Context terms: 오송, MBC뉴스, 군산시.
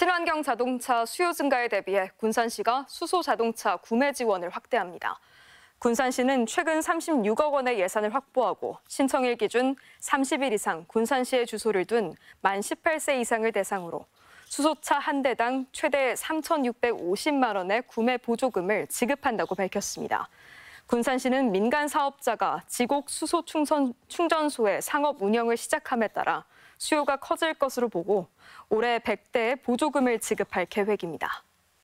친환경 자동차 수요 증가에 대비해 군산시가 수소 자동차 구매 지원을 확대합니다. 군산시는 최근 36억 원의 예산을 확보하고 신청일 기준 30일 이상 군산시에 주소를 둔 만 18세 이상을 대상으로 수소차 한 대당 최대 3,650만 원의 구매 보조금을 지급한다고 밝혔습니다. 군산시는 민간 사업자가 지곡 수소 충전소의 상업 운영을 시작함에 따라 수요가 커질 것으로 보고 올해 100대의 보조금을 지급할 계획입니다.